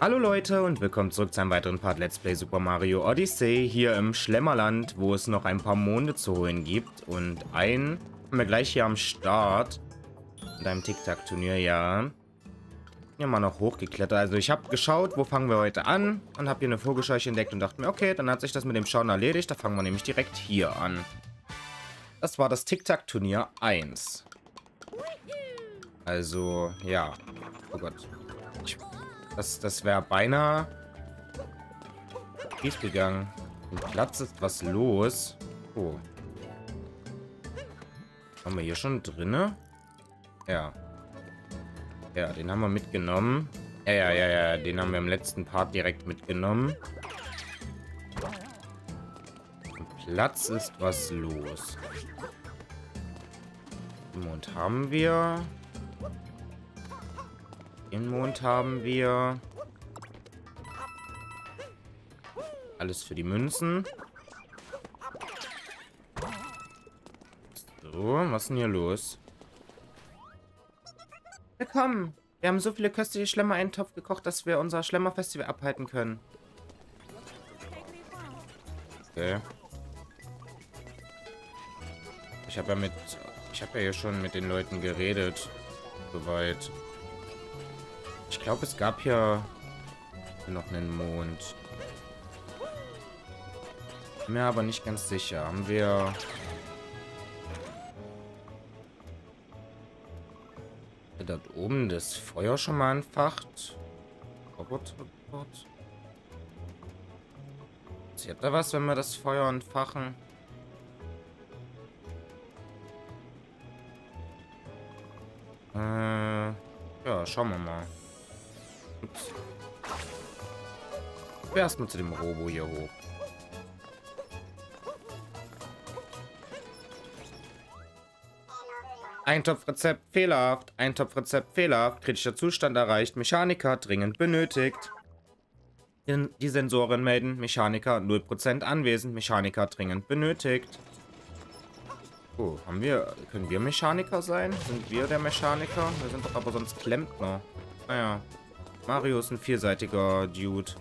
Hallo Leute und willkommen zurück zu einem weiteren Part Let's Play Super Mario Odyssey hier im Schlemmerland, wo es noch ein paar Monde zu holen gibt. Und einen haben wir gleich hier am Start mit einem Tic-Tac-Turnier, ja. Hier mal noch hochgeklettert. Also ich habe geschaut, wo fangen wir heute an, und habe hier eine Vogelscheuche entdeckt und dachte mir, okay, dann hat sich das mit dem Schauen erledigt. Da fangen wir nämlich direkt hier an. Das war das Tic-Tac-Turnier 1. Also, ja. Oh Gott. Das wäre beinahe schief gegangen. Im Platz ist was los. Oh. Haben wir hier schon drinne? Ja. Ja, den haben wir mitgenommen. Ja. Den haben wir im letzten Part direkt mitgenommen. Im Platz ist was los. Den Mond haben wir. Den Mond haben wir. Alles für die Münzen. So, was ist denn hier los? Willkommen! Wir haben so viele köstliche Schlemmer in einen Topf gekocht, dass wir unser Schlemmerfestival abhalten können. Okay. Ich habe ja hier schon mit den Leuten geredet. Soweit. Ich glaube, es gab hier noch einen Mond. Bin mir aber nicht ganz sicher. Haben wir... da oben das Feuer schon mal entfacht? Robot. Passiert da was, wenn wir das Feuer entfachen? Ja, schauen wir mal. Erstmal zu dem Robo hier hoch. Eintopfrezept fehlerhaft. Eintopfrezept fehlerhaft. Kritischer Zustand erreicht. Mechaniker dringend benötigt. Die Sensoren melden. Mechaniker 0% anwesend. Mechaniker dringend benötigt. Oh, können wir Mechaniker sein? Sind wir der Mechaniker? Wir sind doch aber sonst Klempner. Naja. Mario ist ein vielseitiger Dude.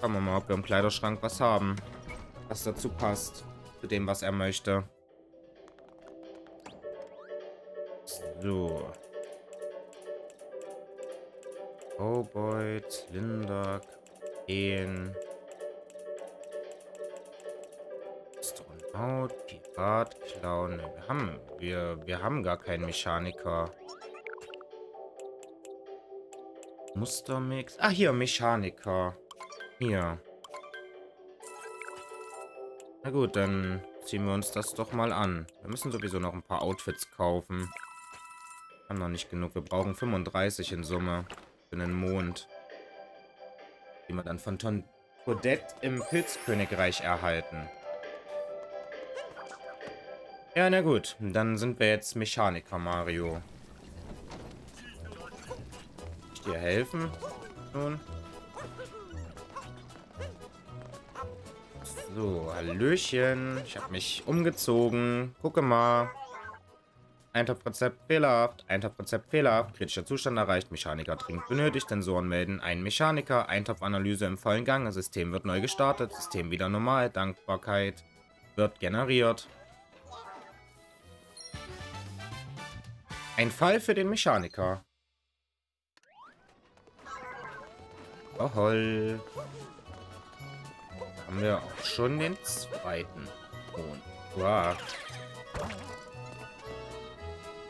Schauen wir mal, ob wir im Kleiderschrank was haben, was dazu passt. Zu dem, was er möchte. So. Cowboy, Zylinder, Kapitän. Astronaut, Pirat, Clown. Wir haben gar keinen Mechaniker. Mustermix. Ah, hier, Mechaniker. Hier. Na gut, dann ziehen wir uns das doch mal an. Wir müssen sowieso noch ein paar Outfits kaufen. Haben noch nicht genug. Wir brauchen 35 in Summe für den Mond, den wir dann von Tondette im Pilzkönigreich erhalten. Ja, na gut. Dann sind wir jetzt Mechaniker, Mario. Kann ich dir helfen? Nun. So, hallöchen. Ich habe mich umgezogen. Gucke mal. Eintopfrezept fehlerhaft. Eintopfrezept fehlerhaft. Kritischer Zustand erreicht. Mechaniker dringend benötigt. Sensoren melden. Ein Mechaniker. Eintopfanalyse im vollen Gang. Das System wird neu gestartet. System wieder normal. Dankbarkeit wird generiert. Ein Fall für den Mechaniker. Oh, hol. Haben wir auch schon den zweiten Mond. Wow.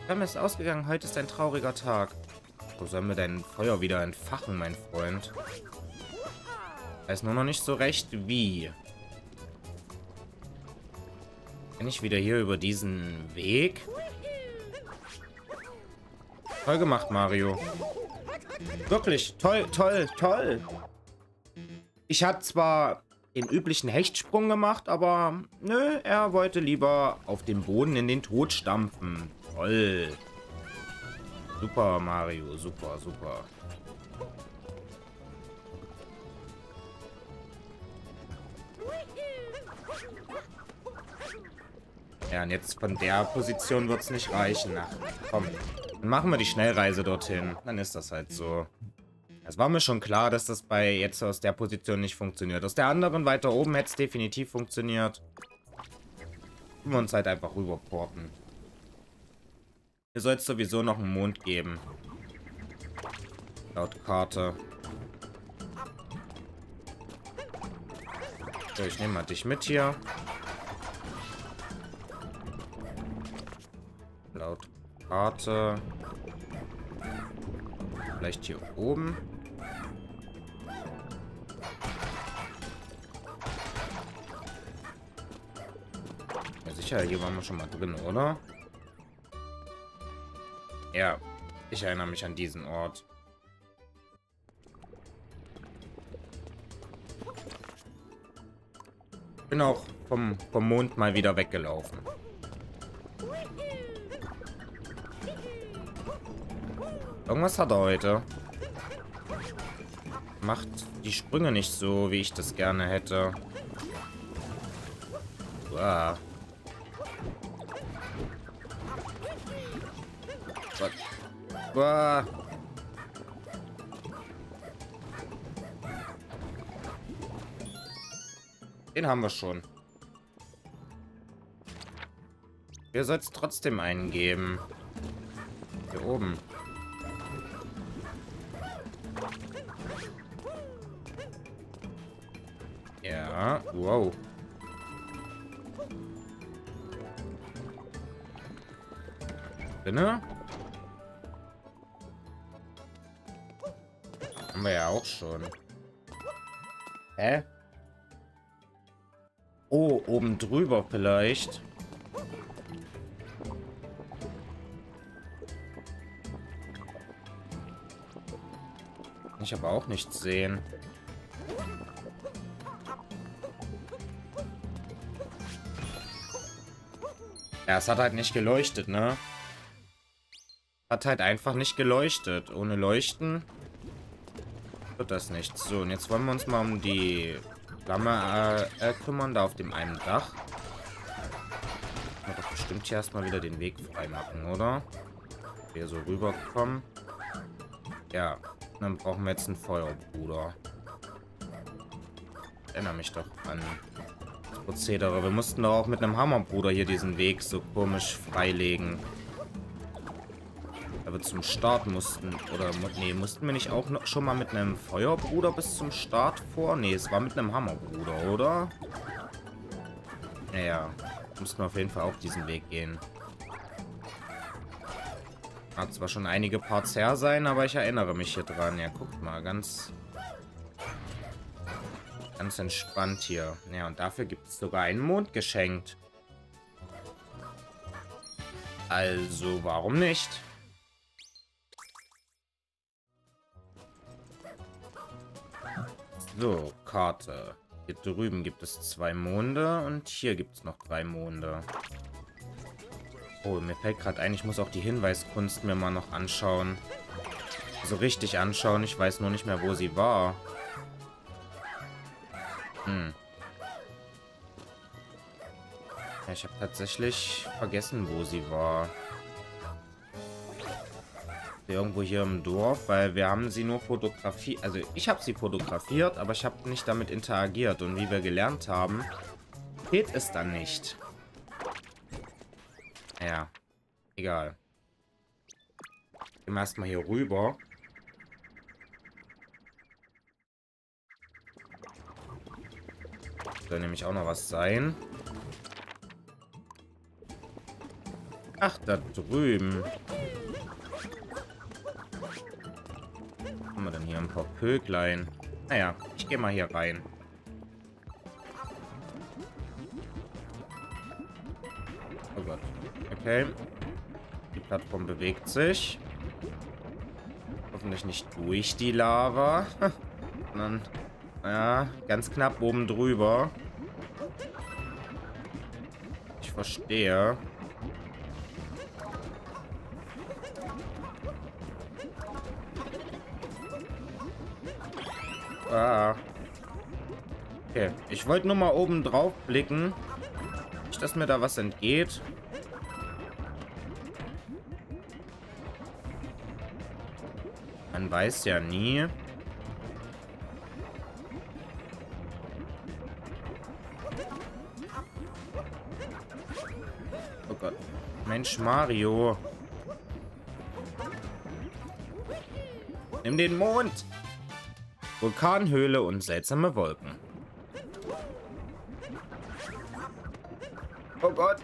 Flamme ist ausgegangen, heute ist ein trauriger Tag. Wo sollen wir dein Feuer wieder entfachen, mein Freund? Weiß nur noch nicht so recht, wie. Bin ich wieder hier über diesen Weg? Toll gemacht, Mario. Wirklich, toll. Ich hatte zwar den üblichen Hechtsprung gemacht, aber nö, er wollte lieber auf dem Boden in den Tod stampfen. Toll. Super, Mario. Super. Ja, und jetzt von der Position wird es nicht reichen. Ach, komm. Dann machen wir die Schnellreise dorthin. Dann ist das halt so. Das war mir schon klar, dass das bei jetzt aus der Position nicht funktioniert. Aus der anderen weiter oben hätte es definitiv funktioniert. Können wir uns halt einfach rüberporten. Hier soll es sowieso noch einen Mond geben. Laut Karte. So, ich nehme mal dich mit hier. Laut Karte. Vielleicht hier oben. Ja, sicher, hier waren wir schon mal drin, oder? Ja, ich erinnere mich an diesen Ort. Bin auch vom Mond mal wieder weggelaufen. Irgendwas hat er heute. Macht die Sprünge nicht so, wie ich das gerne hätte. Uah. Uah. Den haben wir schon. Wer soll es trotzdem einen geben? Hier oben. Ja, wow. Spinne? Haben wir ja auch schon. Hä? Oh, oben drüber vielleicht. Ich aber auch nichts sehen. Ja, es hat halt nicht geleuchtet, ne? Hat halt einfach nicht geleuchtet. Ohne Leuchten wird das nichts. So, und jetzt wollen wir uns mal um die Flamme kümmern, da auf dem einen Dach. Kann man doch bestimmt hier erstmal wieder den Weg frei machen, oder? Hier so rüberkommen. Ja, und dann brauchen wir jetzt einen Feuerbruder. Ich erinnere mich doch an Prozedere. Wir mussten doch auch mit einem Hammerbruder hier diesen Weg so komisch freilegen. Aber zum Start mussten, oder, nee, mussten wir nicht auch noch schon mal mit einem Feuerbruder bis zum Start vor? Nee, es war mit einem Hammerbruder, oder? Naja, mussten wir auf jeden Fall auch diesen Weg gehen. Hat zwar schon einige Parts her sein, aber ich erinnere mich hier dran. Ja, guckt mal, ganz entspannt hier. Ja, und dafür gibt es sogar einen Mond geschenkt. Also, warum nicht? So, Karte. Hier drüben gibt es 2 Monde und hier gibt es noch 3 Monde. Oh, mir fällt gerade ein, ich muss auch die Hinweiskunst mir mal noch anschauen. So richtig anschauen, ich weiß nur nicht mehr, wo sie war. Ja, ich habe tatsächlich vergessen, wo sie war. Irgendwo hier im Dorf, weil wir haben sie nur fotografiert. Also ich habe sie fotografiert, aber ich habe nicht damit interagiert. Und wie wir gelernt haben, geht es dann nicht. Ja, egal. Gehen wir erstmal hier rüber. Soll nämlich auch noch was sein. Ach, da drüben. Haben wir denn hier ein paar Pöklein? Naja, ich gehe mal hier rein. Oh Gott. Okay. Die Plattform bewegt sich. Hoffentlich nicht durch die Lava. Sondern... ja, ganz knapp oben drüber. Ich verstehe. Ah. Okay, ich wollte nur mal oben drauf blicken. Nicht, dass mir da was entgeht. Man weiß ja nie. Oh Gott. Mensch, Mario. Nimm den Mond. Vulkanhöhle und seltsame Wolken. Oh Gott.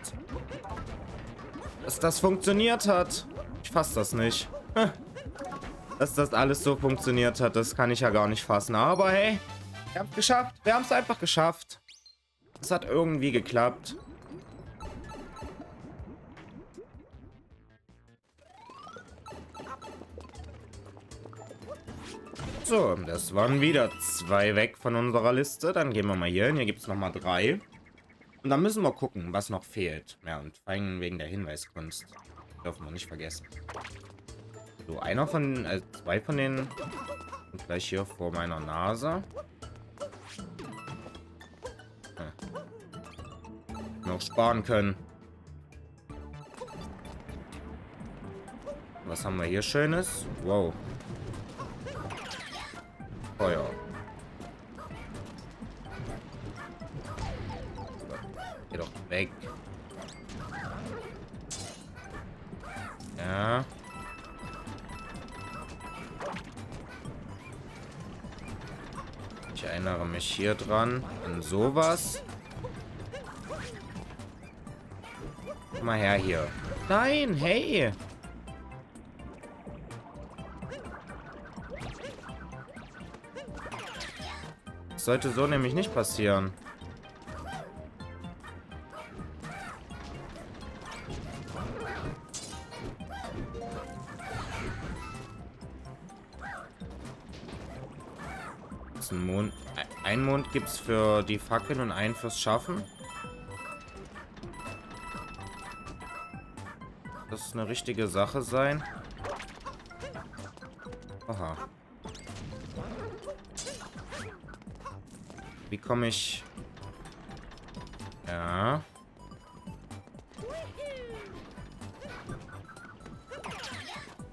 Dass das funktioniert hat. Ich fasse das nicht. Dass das alles so funktioniert hat, das kann ich ja gar nicht fassen. Aber hey, wir haben es geschafft. Wir haben es einfach geschafft. Es hat irgendwie geklappt. So, das waren wieder 2 weg von unserer Liste. Dann gehen wir mal hier hin. Hier gibt es nochmal 3. Und dann müssen wir gucken, was noch fehlt. Ja, und vor allem wegen der Hinweiskunst. Dürfen wir nicht vergessen. So, einer von, 2 von denen sind gleich hier vor meiner Nase. Hm. Noch sparen können. Was haben wir hier Schönes? Wow. Feuer. Geh doch weg. Ja. Ich erinnere mich hier dran an sowas. Guck mal her hier. Nein, hey. Das sollte so nämlich nicht passieren. Ein Mond gibt es für die Fackeln und einen fürs Schaffen. Das ist eine richtige Sache sein. Aha. Wie komme ich? Ja.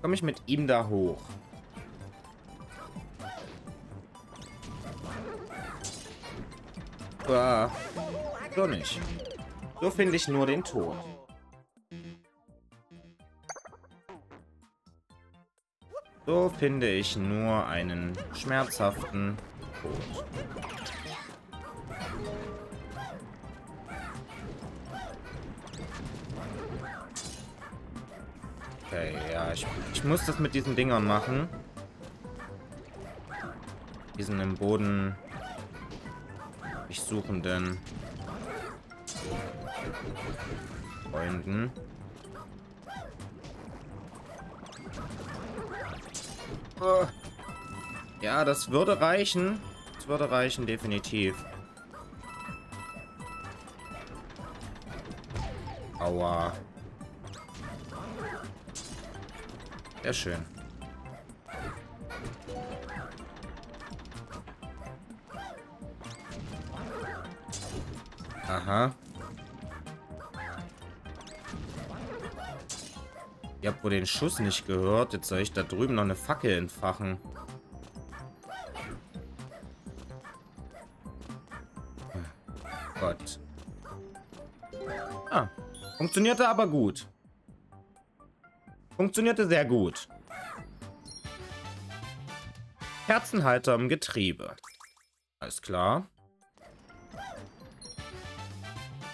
Komme ich mit ihm da hoch? So nicht. So finde ich nur den Tod. So finde ich nur einen schmerzhaften Tod. Okay, ja, ich muss das mit diesen Dingern machen. Diesen im Boden... Ich suche den Freunden. Oh. Ja, das würde reichen. Das würde reichen, definitiv. Aua. Sehr schön. Aha. Ich habe wohl den Schuss nicht gehört. Jetzt soll ich da drüben noch eine Fackel entfachen. Gott. Ah. Funktionierte aber gut. Funktionierte sehr gut. Kerzenhalter im Getriebe. Alles klar.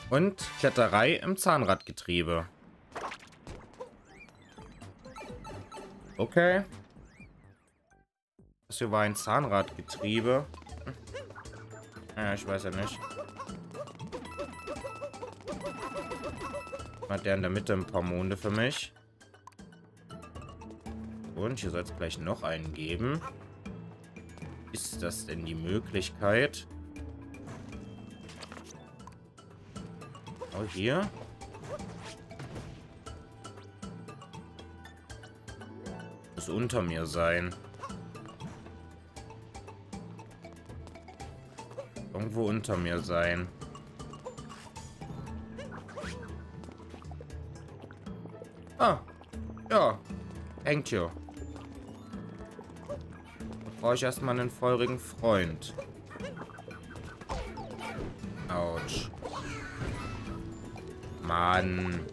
Und Kletterei im Zahnradgetriebe. Okay. Das hier war ein Zahnradgetriebe. Ja, ich weiß ja nicht. Hat der in der Mitte ein paar Monde für mich. Und hier soll es gleich noch einen geben. Ist das denn die Möglichkeit? Hier. Muss unter mir sein. Irgendwo unter mir sein. Ah. Ja. Hängt hier. Da brauche ich erstmal einen feurigen Freund. Autsch. Mann.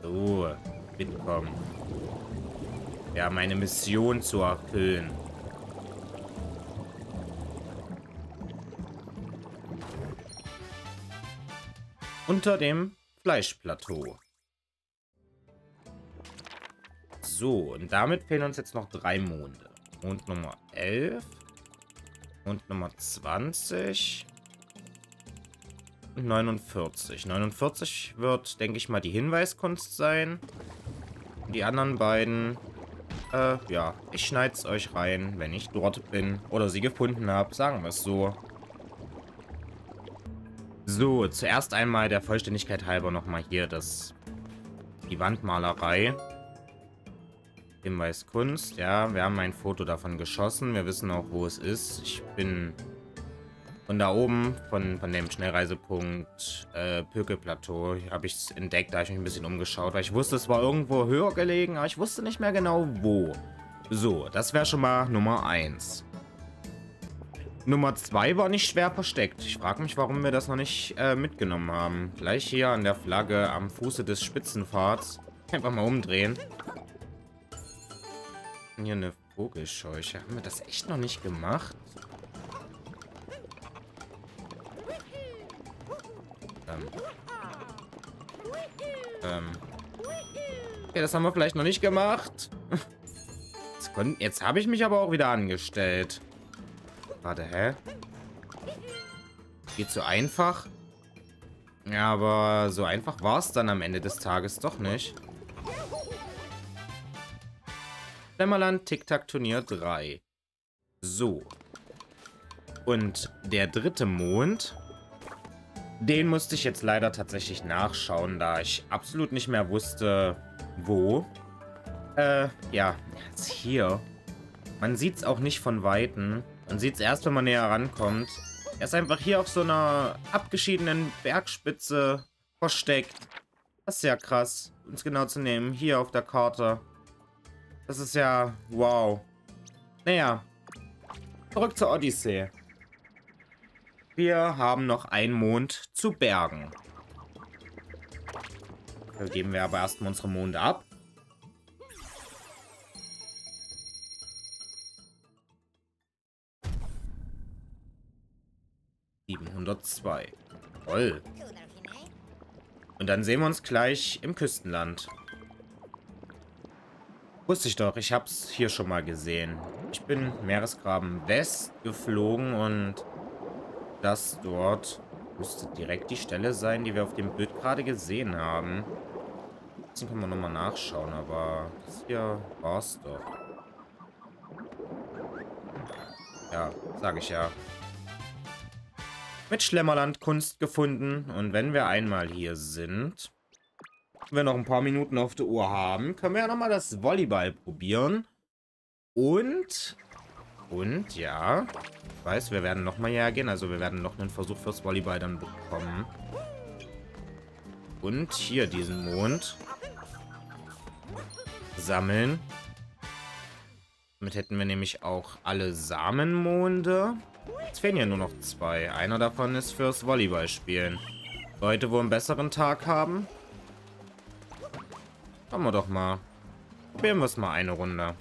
So, mitkommen. Wir haben eine Mission zu erfüllen. Unter dem Fleischplateau. So, und damit fehlen uns jetzt noch 3 Monde. Mond Nummer 11. Mond Nummer 20. Und 49. 49 wird, denke ich mal, die Hinweiskunst sein. Und die anderen beiden... ja, ich schneide es euch rein, wenn ich dort bin oder sie gefunden habe. Sagen wir es so. So, zuerst einmal der Vollständigkeit halber nochmal hier die Wandmalerei. Hinweis Kunst. Ja, wir haben ein Foto davon geschossen. Wir wissen auch, wo es ist. Ich bin von da oben, von dem Schnellreisepunkt Pökelplateau, habe ich es entdeckt. Da habe ich mich ein bisschen umgeschaut, weil ich wusste, es war irgendwo höher gelegen, aber ich wusste nicht mehr genau, wo. So, das wäre schon mal Nummer 1. Nummer 2 war nicht schwer versteckt. Ich frage mich, warum wir das noch nicht mitgenommen haben. Gleich hier an der Flagge am Fuße des Spitzenpfads. Einfach mal umdrehen. Hier eine Vogelscheuche. Haben wir das echt noch nicht gemacht? Okay, das haben wir vielleicht noch nicht gemacht. Jetzt habe ich mich aber auch wieder angestellt. Warte, hä? Geht so einfach? Ja, aber so einfach war es dann am Ende des Tages doch nicht. Schlemmerland, Tic-Tac-Turnier 3. So. Und der dritte Mond, den musste ich jetzt leider tatsächlich nachschauen, da ich absolut nicht mehr wusste, wo. Ja, jetzt hier. Man sieht es auch nicht von Weitem. Man sieht es erst, wenn man näher rankommt. Er ist einfach hier auf so einer abgeschiedenen Bergspitze versteckt. Das ist ja krass, uns genau zu nehmen. Hier auf der Karte. Das ist ja... wow. Naja. Zurück zur Odyssee. Wir haben noch einen Mond zu bergen. Da geben wir aber erstmal unsere Monde ab. Toll. Und dann sehen wir uns gleich im Küstenland. Wusste ich doch, ich hab's hier schon mal gesehen. Ich bin Meeresgraben West geflogen und das dort müsste direkt die Stelle sein, die wir auf dem Bild gerade gesehen haben. Jetzt können wir nochmal nachschauen, aber das hier war's doch. Ja, sag ich ja. Mit Schlemmerland Kunst gefunden. Und wenn wir einmal hier sind, wenn wir noch ein paar Minuten auf der Uhr haben, können wir ja nochmal das Volleyball probieren. Und ja, ich weiß, wir werden nochmal hergehen. Also wir werden noch einen Versuch fürs Volleyball dann bekommen. Und hier diesen Mond sammeln. Damit hätten wir nämlich auch alle Samenmonde. Jetzt fehlen ja nur noch 2. Einer davon ist fürs Volleyballspielen. Leute, wo einen besseren Tag haben? Schauen wir doch mal. Probieren wir es mal eine Runde.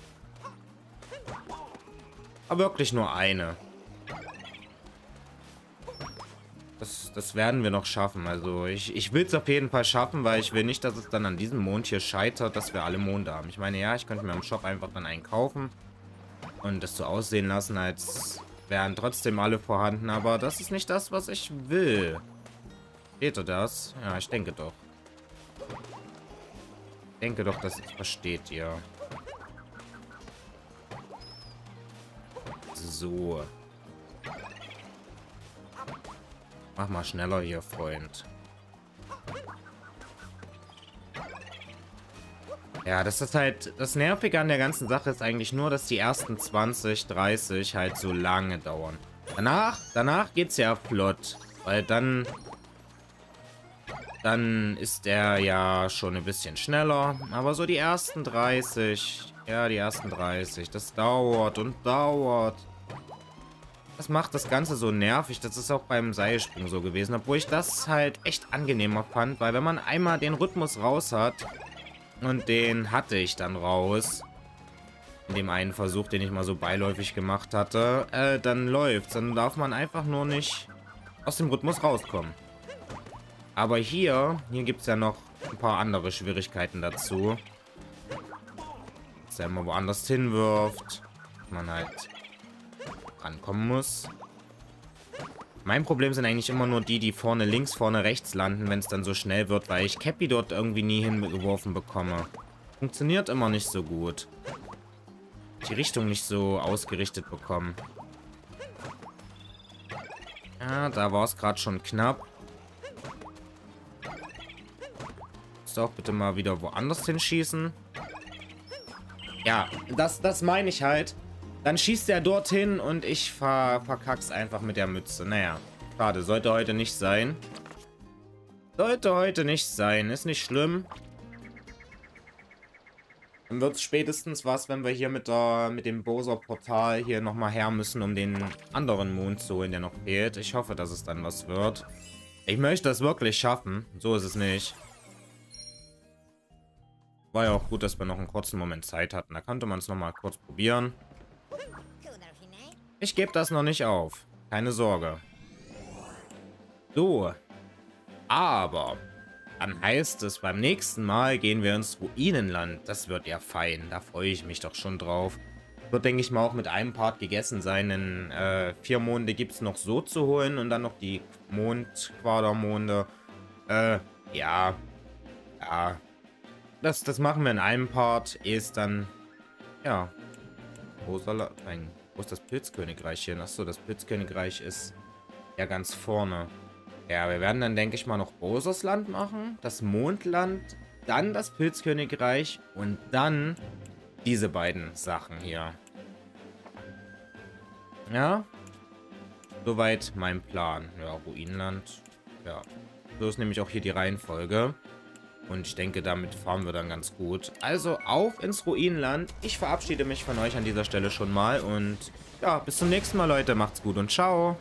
Aber wirklich nur eine. Das werden wir noch schaffen. Also ich will es auf jeden Fall schaffen, weil ich will nicht, dass es dann an diesem Mond hier scheitert, dass wir alle Monde haben. Ich meine, ja, ich könnte mir im Shop einfach dann einen kaufen und das so aussehen lassen, als... wären trotzdem alle vorhanden, aber das ist nicht das, was ich will. Versteht ihr das? Ja, ich denke doch. Ich denke doch, das versteht ihr. So. Mach mal schneller hier, Freund. Ja, das ist halt, das Nervige an der ganzen Sache ist eigentlich nur, dass die ersten 20, 30 halt so lange dauern. Danach geht's ja flott, weil dann ist der ja schon ein bisschen schneller. Aber so die ersten 30, das dauert und dauert. Das macht das Ganze so nervig. Das ist auch beim Seilspringen so gewesen. Obwohl ich das halt echt angenehmer fand. Weil wenn man einmal den Rhythmus raus hat, und den hatte ich dann raus, in dem einen Versuch, den ich mal so beiläufig gemacht hatte, dann läuft's. Dann darf man einfach nur nicht aus dem Rhythmus rauskommen. Aber hier gibt es ja noch ein paar andere Schwierigkeiten dazu. Dass er immer woanders hinwirft, man halt rankommen muss. Mein Problem sind eigentlich immer nur die vorne links, vorne rechts landen, wenn es dann so schnell wird, weil ich Cappy dort irgendwie nie hingeworfen bekomme. Funktioniert immer nicht so gut. Die Richtung nicht so ausgerichtet bekommen. Ja, da war es gerade schon knapp. Musst du auch bitte mal wieder woanders hinschießen. Ja, das meine ich halt. Dann schießt er dorthin und ich verkack's einfach mit der Mütze. Naja, schade. Sollte heute nicht sein. Sollte heute nicht sein. Ist nicht schlimm. Dann wird's spätestens was, wenn wir hier mit dem Bowser-Portal hier nochmal her müssen, um den anderen Mond zu holen, der noch fehlt. Ich hoffe, dass es dann was wird. Ich möchte das wirklich schaffen. So ist es nicht. War ja auch gut, dass wir noch einen kurzen Moment Zeit hatten. Da konnte man es nochmal kurz probieren. Ich gebe das noch nicht auf. Keine Sorge. So. Aber dann heißt es, beim nächsten Mal gehen wir ins Ruinenland. Das wird ja fein. Da freue ich mich doch schon drauf. Wird, denke ich mal, auch mit einem Part gegessen sein. Denn 4 Monde gibt es noch so zu holen. Und dann noch die Mondquadermonde. Ja. Ja. Das machen wir in einem Part. Ist dann, ja. Rosaland. Wo ist das Pilzkönigreich hier? Achso, das Pilzkönigreich ist ja ganz vorne. Ja, wir werden dann, denke ich mal, noch Bowsers Land machen. Das Mondland. Dann das Pilzkönigreich. Und dann diese beiden Sachen hier. Ja. Soweit mein Plan. Ja, Ruinenland. Ja. So ist nämlich auch hier die Reihenfolge. Und ich denke, damit fahren wir dann ganz gut. Also auf ins Ruinenland. Ich verabschiede mich von euch an dieser Stelle schon mal. Und ja, bis zum nächsten Mal, Leute. Macht's gut und ciao.